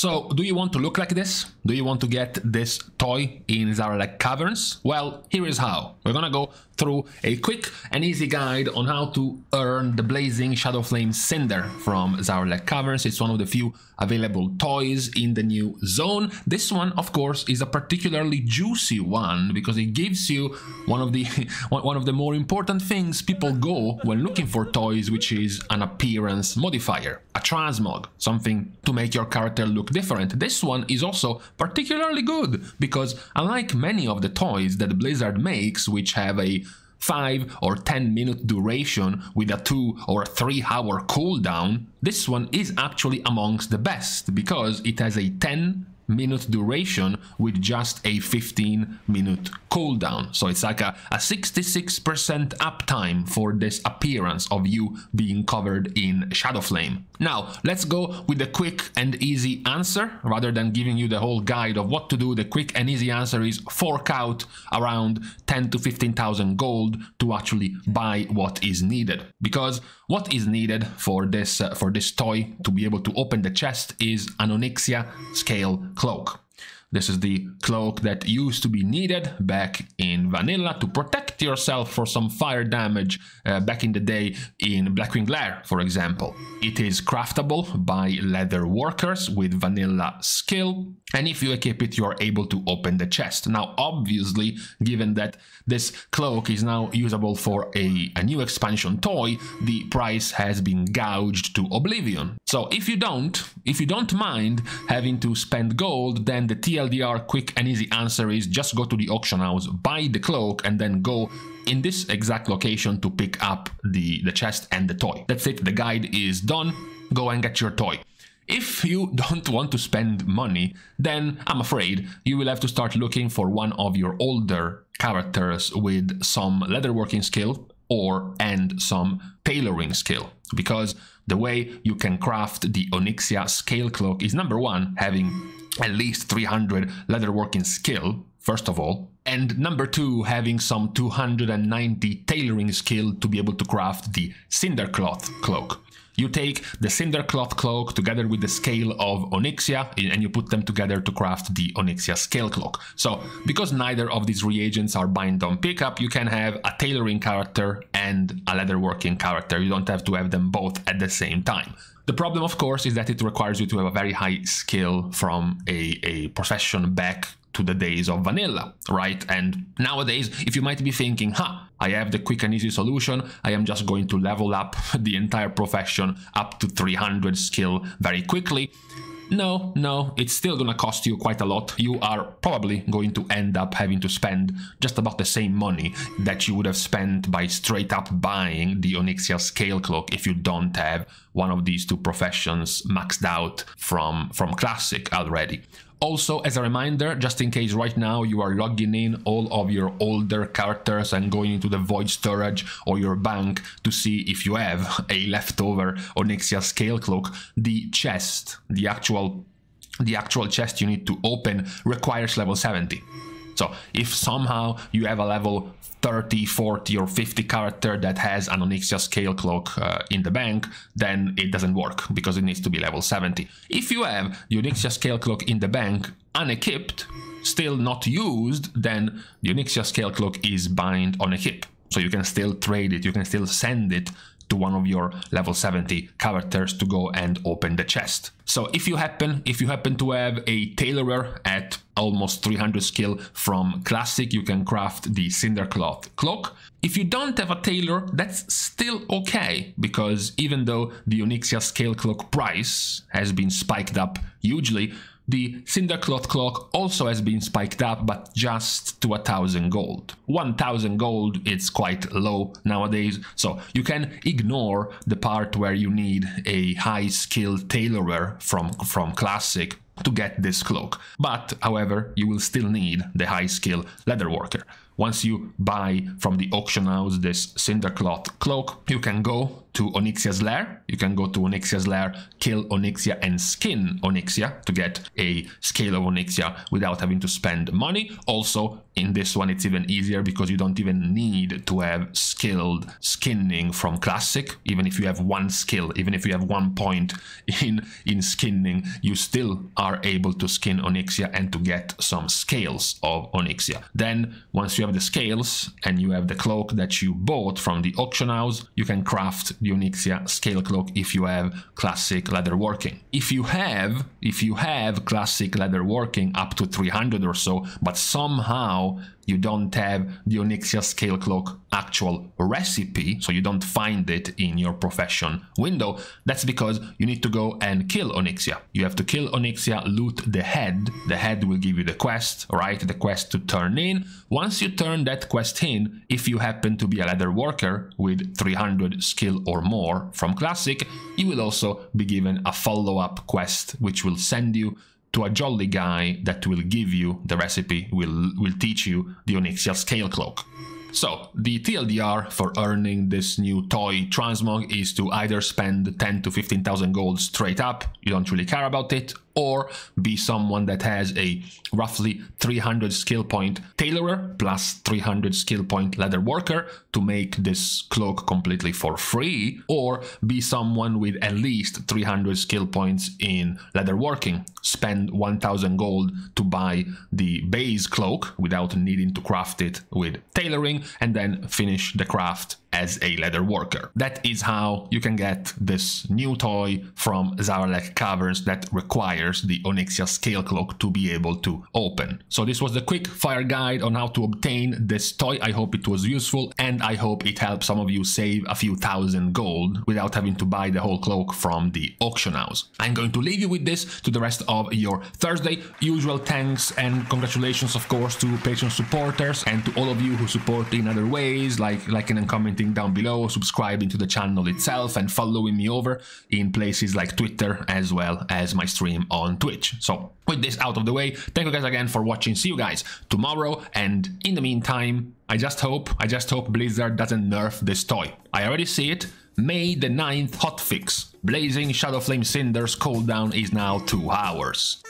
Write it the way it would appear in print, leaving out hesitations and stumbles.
So, do you want to look like this? Do you want to get this toy in Zaralek Caverns? Well, here is how. We're gonna go through a quick and easy guide on how to earn the Blazing Shadowflame Cinder from Zaralek Caverns. It's one of the few available toys in the new zone. This one, of course, is a particularly juicy one because it gives you one of the more important things people go when looking for toys, which is an appearance modifier, a transmog, something to make your character look different. This one is also particularly good because, unlike many of the toys that Blizzard makes, which have a 5 or 10 minute duration with a 2 or 3 hour cooldown, this one is actually amongst the best because it has a 10-minute duration with just a 15-minute cooldown. So it's like a 66% uptime for this appearance of you being covered in Shadowflame. Now, let's go with the quick and easy answer. Rather than giving you the whole guide of what to do, the quick and easy answer is fork out around 10 to 15,000 gold to actually buy what is needed. Because what is needed for this toy to be able to open the chest is an Onyxia Scale Cloak. This is the cloak that used to be needed back in vanilla to protect yourself for some fire damage back in the day in Blackwing Lair, for example. It is craftable by leather workers with vanilla skill, and if you equip it, you are able to open the chest. Now, obviously, given that this cloak is now usable for a new expansion toy, the price has been gouged to oblivion. So if you don't mind having to spend gold, then the TLDR quick and easy answer is just go to the auction house, buy the cloak, and then go in this exact location to pick up the chest and the toy. That's it, the guide is done. Go and get your toy. If you don't want to spend money, then I'm afraid you will have to start looking for one of your older characters with some leatherworking skill and some tailoring skill, because the way you can craft the Onyxia Scale Cloak is, number one, having at least 300 leatherworking skill, first of all, and number two, having some 290 tailoring skill to be able to craft the Cindercloth Cloak. You take the Cindercloth Cloak together with the scale of Onyxia and you put them together to craft the Onyxia Scale Cloak. So, because neither of these reagents are bind on pickup, you can have a tailoring character and a leatherworking character. You don't have to have them both at the same time. The problem, of course, is that it requires you to have a very high skill from a profession back to the days of vanilla, right? And nowadays, if you might be thinking, I have the quick and easy solution, I am just going to level up the entire profession up to 300 skill very quickly. No, it's still gonna cost you quite a lot. You are probably going to end up having to spend just about the same money that you would have spent by straight up buying the Onyxia Scale Cloak if you don't have one of these two professions maxed out from Classic already. Also, as a reminder, just in case right now you are logging in all of your older characters and going into the void storage or your bank to see if you have a leftover Onyxia Scale Cloak, the chest, the actual chest you need to open requires level 70. So if somehow you have a level 30, 40 or 50 character that has an Onyxia Scale Cloak in the bank, then it doesn't work because it needs to be level 70. If you have the Onyxia Scale Cloak in the bank unequipped, still not used, then the Onyxia Scale Cloak is bind on equip. So you can still trade it, you can still send it to one of your level 70 characters to go and open the chest. So if you happen to have a tailorer at almost 300 skill from Classic, you can craft the Cindercloth Cloak. If you don't have a tailor, that's still okay, because even though the Onyxia Scale Cloak price has been spiked up hugely, the Cindercloth Cloak also has been spiked up, but just to 1,000 gold. 1,000 gold, it's quite low nowadays, so you can ignore the part where you need a high-skill tailorer from Classic to get this cloak. But, however, you will still need the high-skill leatherworker. Once you buy from the auction house this Cindercloth Cloak, you can go to Onyxia's Lair. You can go to Onyxia's Lair, kill Onyxia and skin Onyxia to get a scale of Onyxia without having to spend money. Also, in this one it's even easier because you don't even need to have skilled skinning from Classic. Even if you have one skill, even if you have 1 point in skinning, you still are able to skin Onyxia and to get some scales of Onyxia. Then, once you have the scales and you have the cloak that you bought from the auction house, you can craft the Onyxia Scale Cloak if you have Classic Leatherworking. If you have Classic Leatherworking up to 300 or so, but somehow you don't have the Onyxia Scale Cloak actual recipe, so you don't find it in your profession window, that's because you need to go and kill Onyxia. You have to kill Onyxia, loot the head. The head will give you the quest, right? The quest to turn in. Once you turn that quest in, if you happen to be a leather worker with 300 skill or more from Classic, you will also be given a follow-up quest which will send you to a jolly guy that will give you the recipe, will teach you the Onyxia Scale Cloak. So, the TLDR for earning this new toy Transmog is to either spend 10 to 15,000 gold straight up, you don't really care about it, or be someone that has a roughly 300 skill point tailorer plus 300 skill point leather worker to make this cloak completely for free, or be someone with at least 300 skill points in leather working, spend 1000 gold to buy the base cloak without needing to craft it with tailoring, and then finish the craft as a leather worker. That is how you can get this new toy from Zaralek Caverns that requires the Onyxia Scale Cloak to be able to open. So this was the quick fire guide on how to obtain this toy. I hope it was useful and I hope it helped some of you save a few thousand gold without having to buy the whole cloak from the auction house. I'm going to leave you with this to the rest of your Thursday. Usual thanks and congratulations, of course, to Patreon supporters and to all of you who support in other ways, like liking and commenting down below, subscribing to the channel itself, and following me over in places like Twitter as well as my stream on Twitch. So with this out of the way, thank you guys again for watching. See you guys tomorrow, and in the meantime, I just hope Blizzard doesn't nerf this toy. I already see it. May the 9th hotfix. Blazing Shadowflame Cinder's cooldown is now 2 hours.